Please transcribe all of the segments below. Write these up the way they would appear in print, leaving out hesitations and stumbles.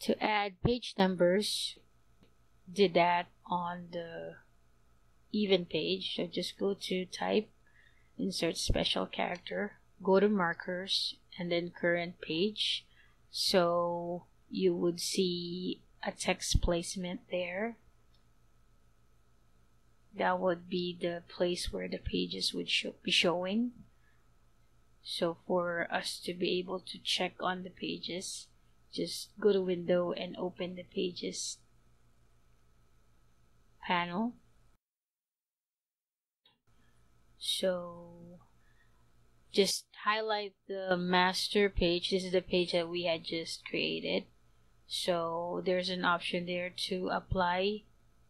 to add page numbers, did that on the even page. So just go to type, insert special character, go to markers, and then current page. So you would see a text placement there. That would be the place where the pages would be showing. So for us to be able to check on the pages, just go to window and open the pages panel. So just highlight the master page. This is the page that we had just created. So there's an option there to apply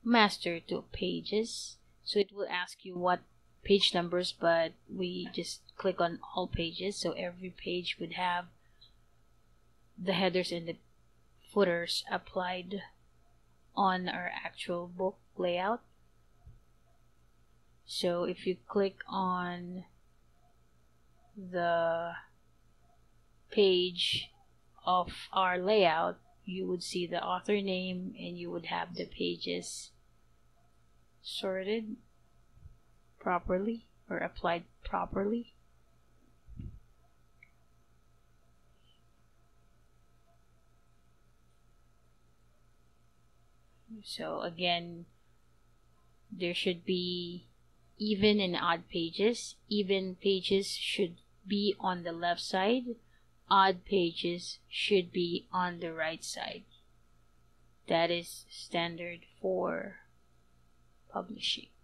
master to pages. So it will ask you what page numbers, but we just click on all pages. So every page would have the headers and the footers applied on our actual book layout. So if you click on the page of our layout, you would see the author name and you would have the pages sorted properly or applied properly. So again, there should be even and odd pages. Even pages should be on the left side. Odd pages should be on the right side. That is standard for publishing.